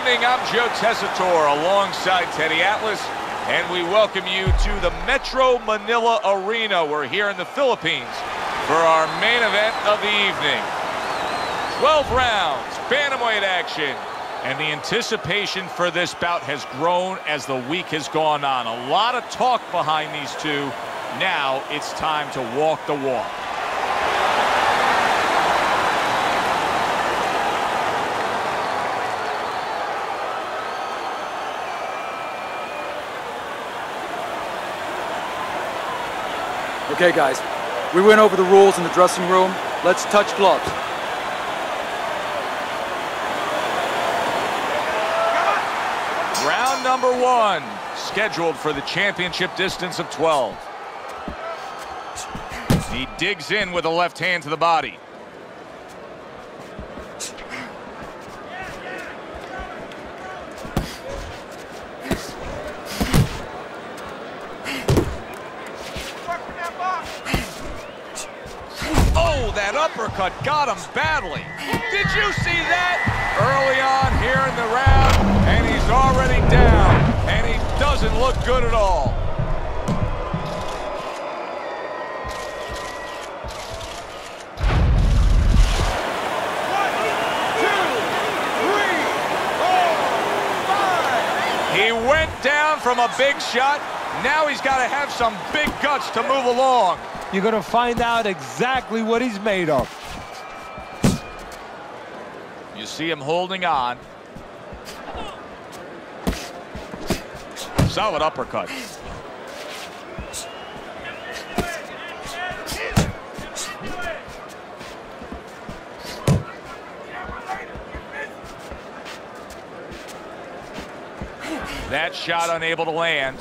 evening, I'm Joe Tessitore alongside Teddy Atlas, and we welcome you to the Metro Manila Arena. We're here in the Philippines for our main event of the evening. 12 rounds, bantamweight action, and the anticipation for this bout has grown as the week has gone on. A lot of talk behind these two. Now it's time to walk the walk. Okay, guys, we went over the rules in the dressing room. Let's touch gloves. Round number one, scheduled for the championship distance of 12. He digs in with a left hand to the body. That uppercut got him badly. Did you see that? Early on here in the round, and he's already down, and he doesn't look good at all. One, two, three, four, five. He went down from a big shot. Now he's got to have some big guts to move along. You're going to find out exactly what he's made of. You see him holding on. Solid uppercut. That shot unable to land.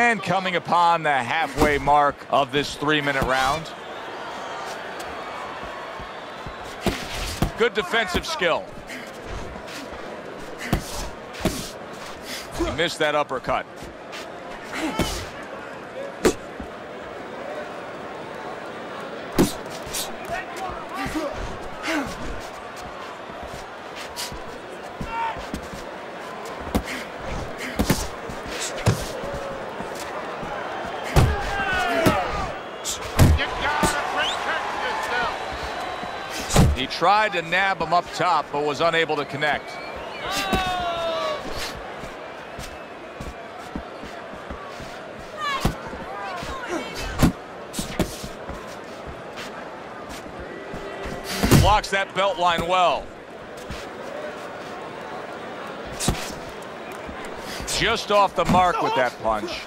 And coming upon the halfway mark of this 3-minute round. Good defensive skill. He missed that uppercut. He tried to nab him up top, but was unable to connect. Blocks that belt line well. Just off the mark with that punch.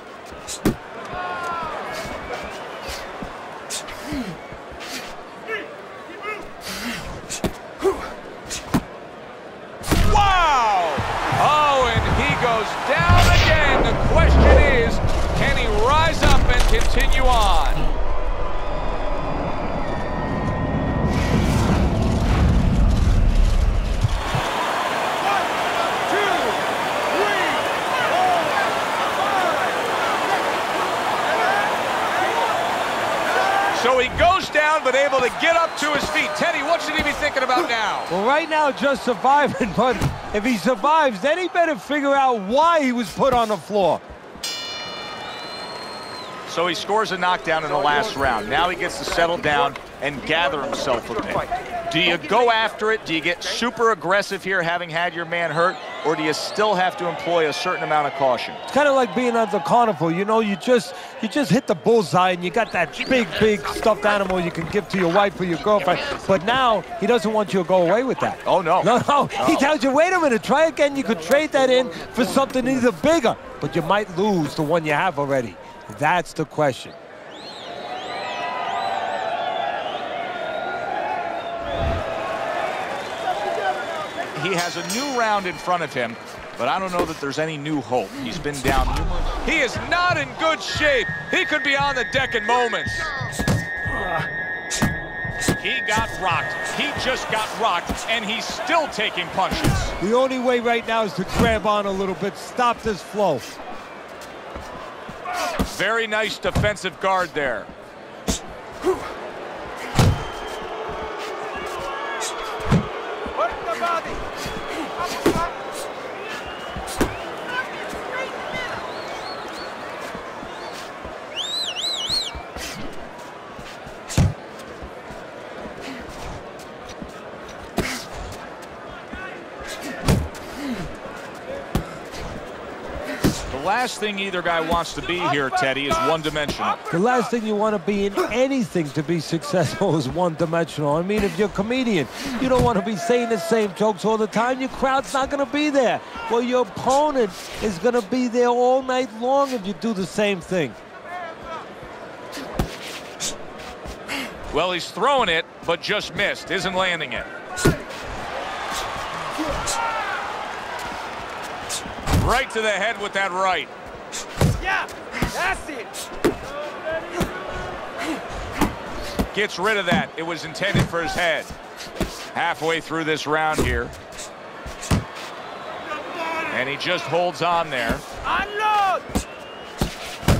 Down again. The question is, can he rise up and continue on? One, two, three, four, five. So he goes down, but able to get up to his feet. Teddy, what should he be thinking about now? Well, right now, just surviving, but if he survives, then he better figure out why he was put on the floor. So he scores a knockdown in the last round. Now he gets to settle down and gather himself a bit. Do you go after it? Do you get super aggressive here, having had your man hurt? Or do you still have to employ a certain amount of caution? It's kind of like being on the carnival. You know, you just hit the bullseye, and you got that big stuffed animal you can give to your wife or your girlfriend. But now he doesn't want you to go away with that. Oh, no. No. He tells you, wait a minute, try again. You could trade that in for something either bigger, but you might lose the one you have already. That's the question. He has a new round in front of him, but I don't know that there's any new hope. He's been down. He is not in good shape. He could be on the deck in moments. He got rocked. He just got rocked, and he's still taking punches. The only way right now is to grab on a little bit, stop this flow. Very nice defensive guard there. The last thing either guy wants to be here, Teddy, is one-dimensional. The last thing you want to be in anything to be successful is one-dimensional. I mean, if you're a comedian, you don't want to be saying the same jokes all the time. Your crowd's not going to be there. Well, your opponent is going to be there all night long if you do the same thing. Well, he's throwing it, but just missed. Isn't landing it. Right to the head with that right. Yeah, that's it. Gets rid of that. It was intended for his head. Halfway through this round here. And he just holds on there. Unload.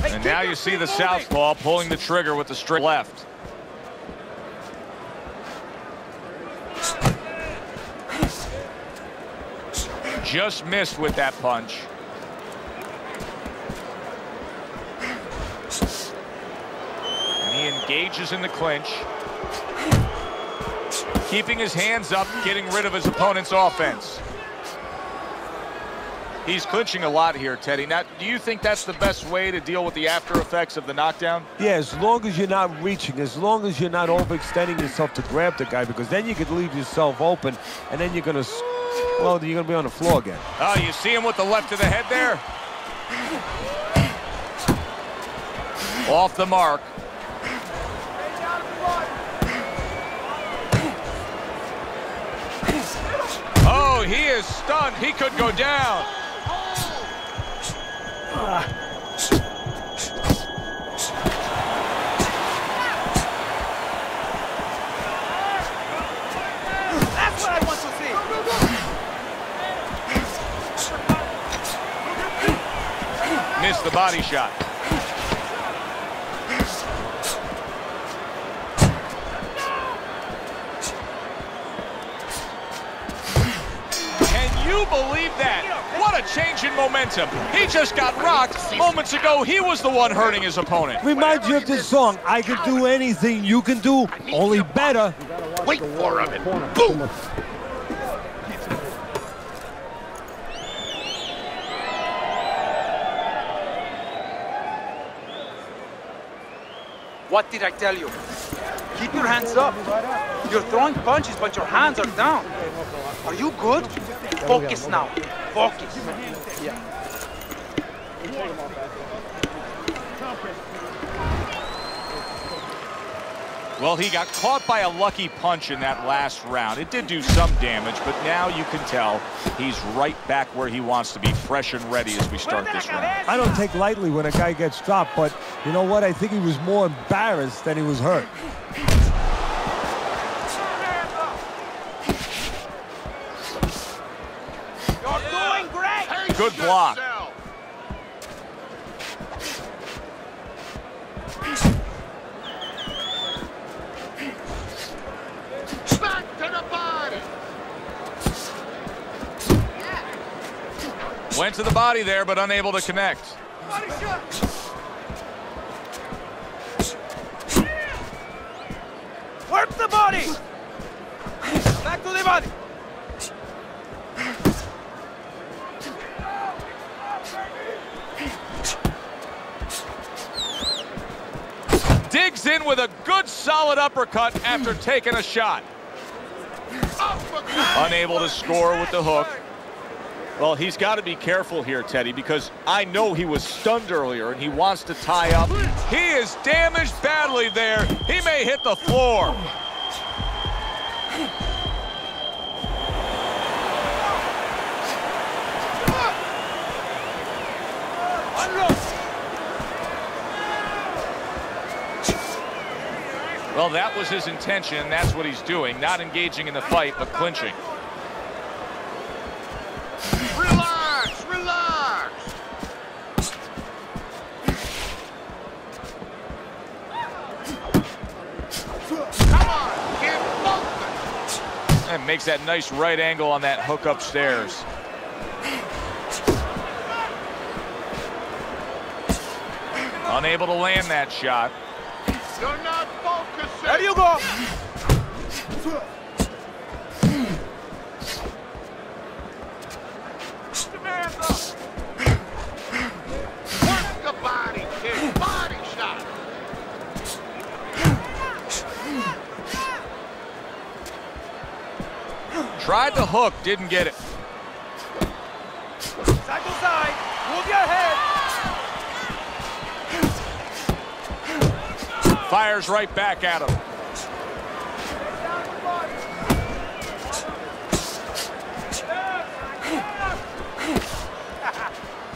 And now you see the southpaw pulling the trigger with the straight left. Just missed with that punch. And he engages in the clinch. Keeping his hands up, getting rid of his opponent's offense. He's clinching a lot here, Teddy. Now, do you think that's the best way to deal with the after effects of the knockdown? Yeah, as long as you're not reaching, as long as you're not overextending yourself to grab the guy, because then you could leave yourself open, and then you're going to... Well, you're going to be on the floor again. Oh, you see him with the left of the head there? Off the mark. Oh, he is stunned. He could go down. That's what I want to see. Missed the body shot. Can you believe that? What a change in momentum. He just got rocked. Moments ago, he was the one hurting his opponent. Reminds you of this song, I Can Do Anything You Can Do, Only Better. Wait for it. Boom! What did I tell you? Keep your hands up. You're throwing punches, but your hands are down. Are you good? Focus now. Focus. Well, he got caught by a lucky punch in that last round. It did do some damage, but now you can tell he's right back where he wants to be, fresh and ready as we start this round. I don't take lightly when a guy gets dropped, but you know what? I think he was more embarrassed than he was hurt. You're doing great! Good block. Went to the body there, but unable to connect. Work the body! Back to the body! Digs in with a good solid uppercut after taking a shot. Unable to score with the hook. Well, he's got to be careful here, Teddy, because I know he was stunned earlier and he wants to tie up. He is damaged badly there. He may hit the floor. Well, that was his intention. That's what he's doing. Not engaging in the fight, but clinching. Relax! Relax! Come on! Get both! And makes that nice right angle on that hook upstairs. Unable to land that shot. You're not focusing. There you go. Work the body kick, body shot. Tried the hook, didn't get it. Side to side, move your head. Fires right back at him.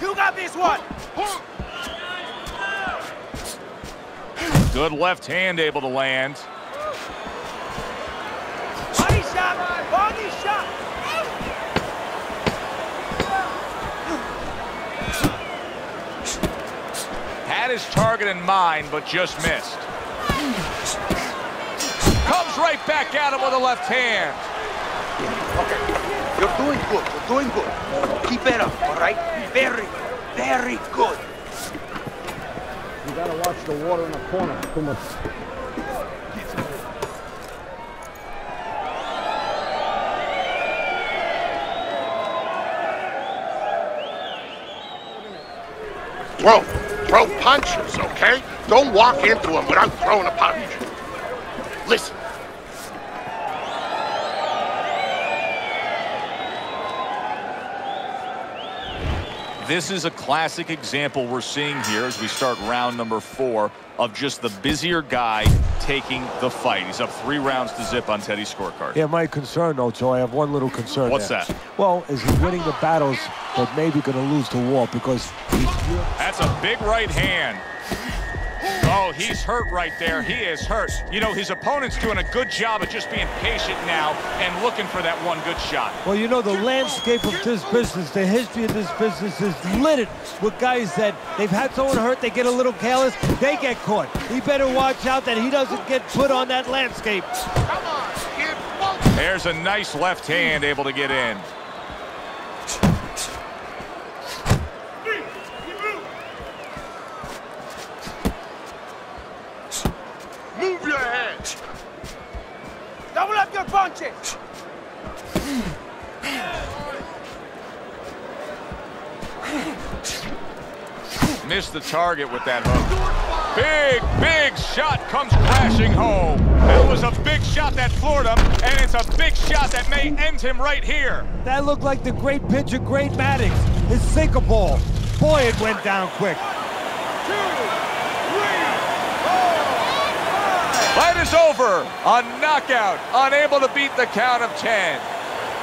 You got this one. Good left hand able to land. Body shot, body shot. Had his target in mind, but just missed. Comes right back at him with a left hand. Okay, you're doing good, you're doing good. Keep it up, all right? Very, very good. You gotta watch the water in the corner. Too much. Bro, throw punches, okay? Don't walk into him without throwing a punch. Listen. This is a classic example we're seeing here as we start round number 4 of just the busier guy taking the fight. He's up 3 rounds to zip on Teddy's scorecard. Yeah, my concern, though, Joe, I have one little concern. What's there. That? Well, is he winning the battles, but maybe going to lose the war because he's... That's a big right hand. Oh, he's hurt right there. He is hurt. You know, his opponent's doing a good job of just being patient now and looking for that one good shot. Well, you know, the landscape of this business, the history of this business is littered with guys that they've had someone hurt, they get a little careless, they get caught. He better watch out that he doesn't get put on that landscape. Come on, get both. There's a nice left hand able to get in. Double up your punches. Missed the target with that hook. Big, big shot comes crashing home. That was a big shot that floored him, and it's a big shot that may end him right here. That looked like the great pitcher, Great Maddox, his sinker ball. Boy, it went down quick. Fight is over, a knockout, unable to beat the count of 10.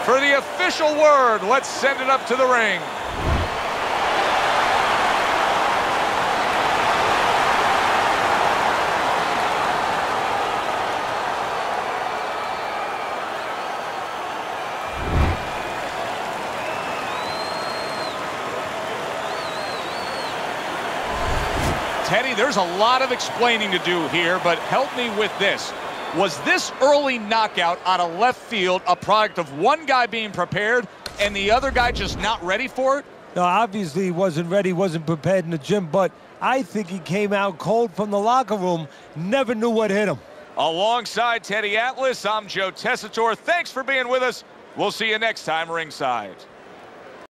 For the official word, let's send it up to the ring. Teddy, there's a lot of explaining to do here, but help me with this. Was this early knockout out of left field a product of one guy being prepared and the other guy just not ready for it? No, obviously he wasn't ready, wasn't prepared in the gym, but I think he came out cold from the locker room, never knew what hit him. Alongside Teddy Atlas, I'm Joe Tessitore. Thanks for being with us. We'll see you next time ringside.